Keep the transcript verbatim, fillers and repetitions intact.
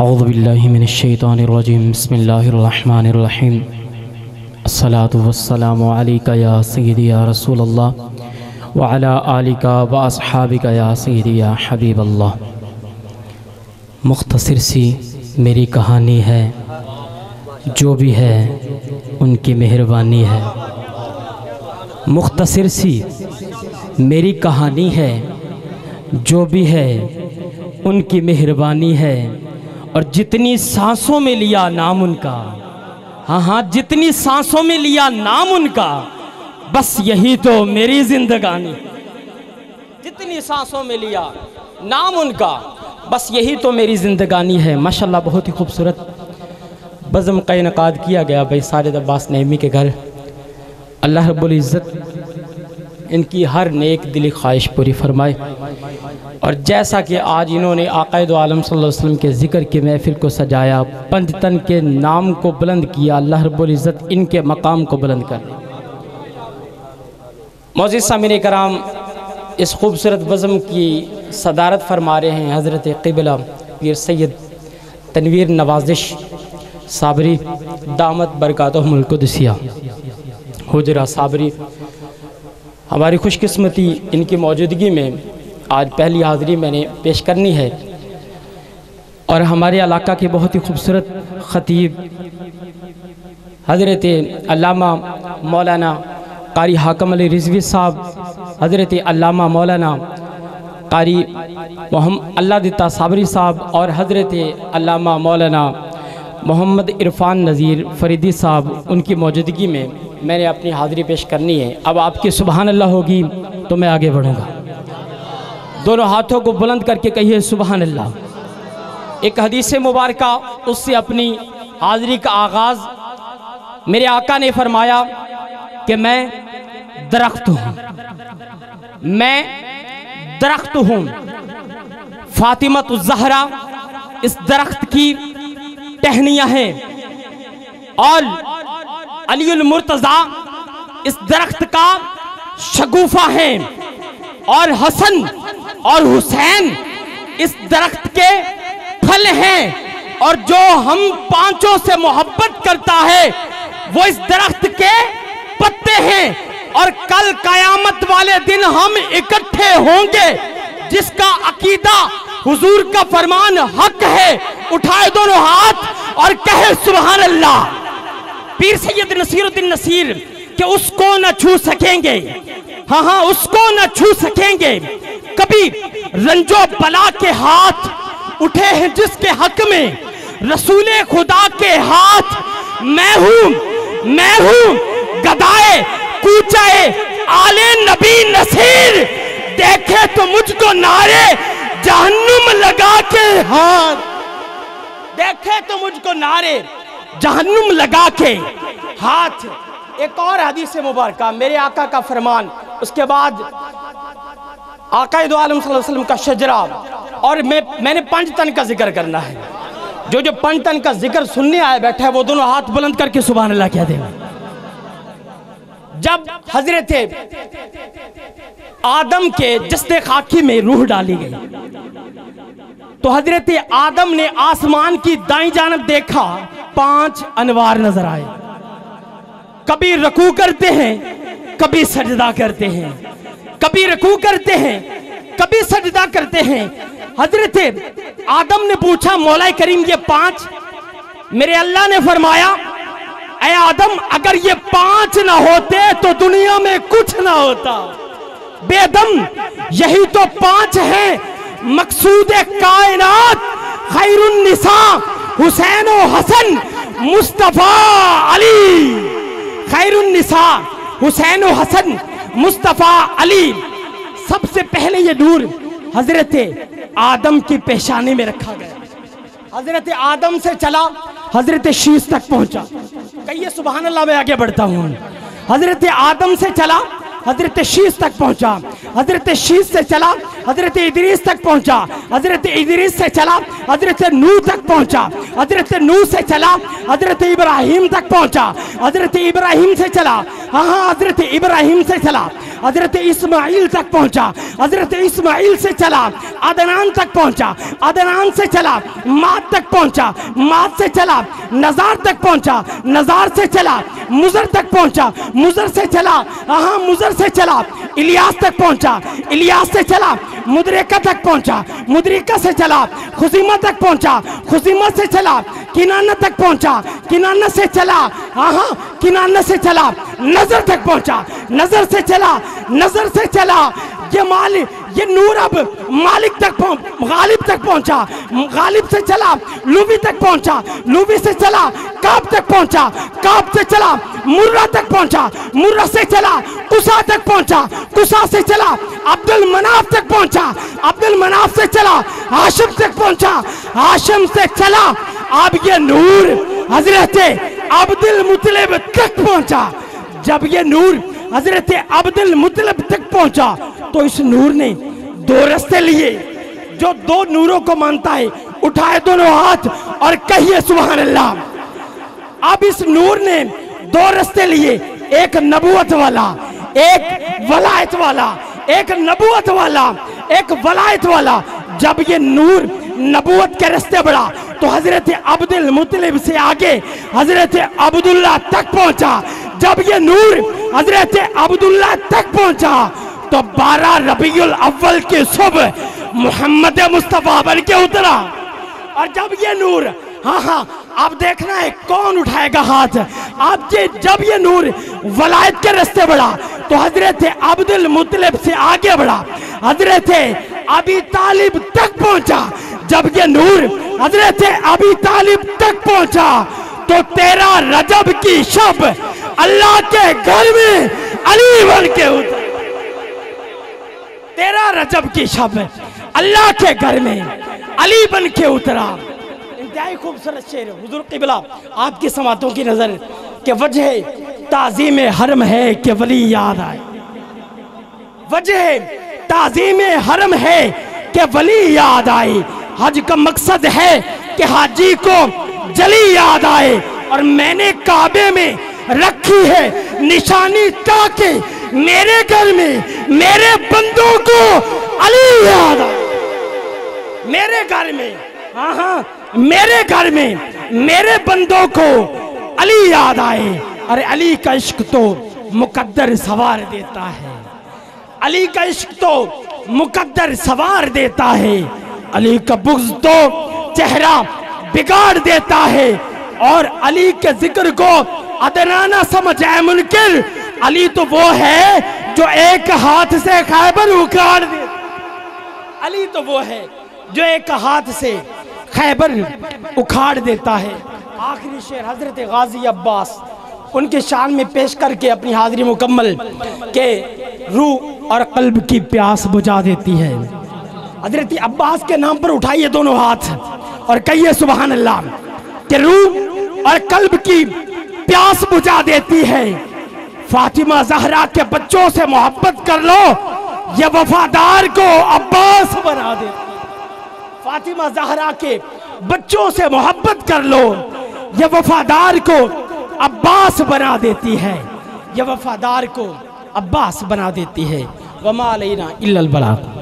औज़ु बिल्लाहि मिनश्शैतानिर्रजीम बिस्मिल्लाहिर्रहमानिर्रहीम अस्सलातु वस्सलामु अलैका या सय्यिदी या रसूलल्लाह व अला आलिका व अस्हाबिका या सय्यिदी या हबीबल्लाह। मुख्तसर सी मेरी कहानी है, जो भी है उनकी मेहरबानी है। मुख्तसर सी मेरी कहानी है, जो भी है उनकी मेहरबानी है। और जितनी सांसों में लिया नाम उनका, हाँ हाँ जितनी सांसों में लिया नाम उनका, बस यही तो मेरी जिंदगानी। जितनी सांसों में लिया नाम उनका, बस यही तो मेरी जिंदगानी है। माशाल्लाह बहुत ही खूबसूरत बज़म का इनकाद किया गया भाई साजिद अब्बास नईमी के घर। अल्लाह रब्बुल इज़्ज़त इनकी हर नेक दिली ख्वाहिश पूरी फरमाए। और जैसा कि आज इन्होंने आक़ा दो आलम सल्लल्लाहु अलैहि वसल्लम के ज़िक्र की महफ़िल को सजाया, पंजतन के नाम को बुलंद किया, अल्लाह रब्बुल इज़्ज़त इनके मकाम को बुलंद कर। मौज़िद सामीन कराम, इस खूबसूरत बज़म की सदारत फरमा रहे हैं हज़रत क़िबला पीर सैयद तनवीर नवाजिश साबरी दामत बरकातहुल कुद्सिया हुजरा साबरी। हमारी खुशकिस्मती इनकी मौजूदगी में आज पहली हाज़री मैंने पेश करनी है। और हमारे इलाका के बहुत ही खूबसूरत ख़तीब हज़रत अल्लामा मौलाना कारी हाकम अली रिजवी साहब, हज़रत अल्लामा मौलाना कारी मोहम्मद अल्लादित्ता साबरी साहब और हज़रत अल्लामा मौलाना मोहम्मद इरफान नज़ीर फरीदी साहब, उनकी मौजूदगी में मैंने अपनी हाज़री पेश करनी है। अब आपकी सुबहान अल्लाह होगी तो मैं आगे बढ़ूँगा। दोनों हाथों को बुलंद करके कहिए सुबहान अल्लाह। एक हदीस मुबारका, उससे अपनी हाज़री का आगाज़। मेरे आका ने फरमाया कि मैं दरख्त हूँ, मैं दरख्त हूँ। फातिमत ज़हरा इस दरख्त की टहनियाँ हैं और अली मुर्तज़ा इस दरख्त का शगुफा है और हसन और हुसैन इस दरख्त के फल हैं। और जो हम पांचों से मोहब्बत करता है वो इस दरख्त के पत्ते हैं। और कल कयामत वाले दिन हम इकट्ठे होंगे। जिसका अकीदा हुजूर का फरमान हक है, उठाए दोनों हाथ और कहे सुभान अल्लाह। पीर सैयद नसीरुद्दीन नसीर के उसको न छू सकेंगे, हाँ हाँ उसको न छू सकेंगे कभी रंजो बला के हाथ। उठे हैं जिसके हक में रसूले खुदा के हाथ। मैं हूँ मैं हूँ गदाए कूचाए आले नबी नसीर, देखे तो मुझको नारे जहन्नुम लगा के हाथ। देखे तो मुझको नारे जहन्नुम लगा के हाथ। एक और हदीस मुबारक, मेरे आका का फरमान, उसके बाद आका दो आलम सल्लल्लाहु अलैहि वसल्लम का शजरा। और मैं मैंने पंचतन का जिक्र करना है। जो जो पंचतन का जिक्र सुनने आए बैठा है वो दोनों हाथ बुलंद करके सुभान अल्लाह कह दें। जब हजरत आदम के जस्ते खाकी में रूह डाली गई तो हजरत आदम ने आसमान की दाईं जानब देखा, पांच अनवार नजर आए। कभी रकू करते हैं, कभी सजदा करते हैं, कभी रकू करते हैं, कभी सजदा करते हैं। हजरत आदम ने पूछा मौला करीम ये पांच? मेरे अल्लाह ने फरमाया ऐ आदम, अगर ये पांच ना होते तो दुनिया में कुछ ना होता। बेदम यही तो पांच हैं। मकसूद कायनात खैरुन निसा हुसैन व हसन मुस्तफ़ा अली। खैरुन निसा हुसैन व हसन मुस्तफ़ा अली। सबसे पहले ये नूर हजरत आदम की पेशानी में रखा गया। हजरत आदम से चला हजरत शीश तक पहुंचा। कहिए सुभान अल्लाह। मैं आगे बढ़ता हूँ। हजरत आदम से चला हजरत शीश तक पहुंचा, हजरत शीश से चला हजरत इदरीस तक पहुंचा, हजरत इदरीस से चला हजरत नूह तक पहुंचा, हजरत नूह से चला हजरत इब्राहिम तक पहुंचा, हजरत इब्राहिम से चला, हाँ हाँ हजरत इब्राहिम से चला हजरत इस्माइल तक पहुंचा, हजरत इस्माइल से चला अदनान तक पहुंचा, अदनान से चला माद तक पहुंचा, माद से चला नजार तक पहुंचा, नजार से चला मुजर तक पहुंचा, मुजर से चला हाँ मुजर से चला इलियास तक पहुंचा, इलियास से चला मुदरेका तक पहुंचा, मुदरेका से चला खुसीमा तक पहुंचा, खुसीमा से चला किनाना तक पहुंचा, किनाना से चला हाँ किनाना से चला नजर तक पहुंचा, नजर से चला, नजर से चला ये माल ये नूर अब मालिक तक गालिब तक पहुंचा, गालिब से चला लूबी तक पहुंचा, लूबी से चला काब तक पहुंचा, काब से चला मुर्रा तक पहुंचा, मुर्रा से चला कुसा तक पहुंचा, कुसा से चला अब्दुल मनाफ तक पहुंचा, अब्दुल मनाफ से चला हाशिम तक पहुंचा, हाशिम से चला अब ये नूर हजरत अब्दुल मुतलिब तक पहुंचा। जब ये नूर हजरत अब्दुल मुतलिब तक पहुंचा तो इस नूर ने दो रास्ते लिए। जो दो नूरों को मानता है उठाए दोनों हाथ और कहिए सुभान अल्लाह। अब इस नूर ने दो रास्ते लिए, एक नबूवत वाला, एक वलायत वाला, एक नबूवत वाला, एक वलायत वाला। जब ये नूर नबूवत के रास्ते बढ़ा तो हजरत अब्दुल मुतलिब से आगे हजरत अब्दुल्ला तक पहुंचा। जब ये नूर हजरत अब्दुल्ला तक पहुंचा तो बारह रबीउल अव्वल के सुबह मोहम्मद मुस्तफा बन के उतरा। और जब ये नूर हाँ हाँ आप देखना है कौन उठाएगा हाथ। आप ये जब ये नूर वलायत के रास्ते बढ़ा तो हजरत अब्दुल मुतलिब से आगे बढ़ा हजरत अबी तालिब तक पहुंचा। जब ये नूर हजरत अबी तालिब तक पहुंचा तो तेरह रजब की शब अल्लाह के घर में अली बन के उतरा। तेरा रजब की शब अल्लाह के घर में अली बन के उतरा। इंतहाई खूबसूरत शेर हुजूर क़िबला आपकी समातों की नजर के वजह ताज़ीम हरम है कि वली याद आए। वजह ताज़ीम हरम है कि वली याद आए। हज का मकसद है कि हाजी को जली याद आए। और मैंने काबे में रखी है निशानी ताकि मेरे घर में मेरे बंदों को अली याद आए। मेरे घर में हाँ हाँ मेरे घर में मेरे बंदों को अली याद आए। अरे अली का इश्क तो मुकद्दर सवार देता है, अली का इश्क तो मुकद्दर सवार देता है। अली का बुग़्ज़ तो चेहरा बिगाड़ देता है। और अली के जिक्र को अदनाना समझ है मुनकिर। अली तो वो है जो एक हाथ से खैबर उखाड़ दे। अली तो वो है जो एक हाथ से खैबर उखाड़ देता है। आखिरी शेर हजरत गाजी अब्बास उनके शान में पेश करके अपनी हाजिरी मुकम्मल के रूह और कल्ब की प्यास बुझा देती है। हजरत अब्बास के नाम पर उठाइए दोनों हाथ और कहिए सुभान अल्लाह के रूह और कल्ब की प्यास बुझा देती है। फातिमा जहरा के बच्चों से मोहब्बत कर लो, ये वफादार को अब्बास बना दे। फातिमा जहरा के बच्चों से मोहब्बत कर लो, ये वफादार को अब्बास बना देती है, ये वफादार को अब्बास बना देती है। वमा अलैना इल्लल बलाग।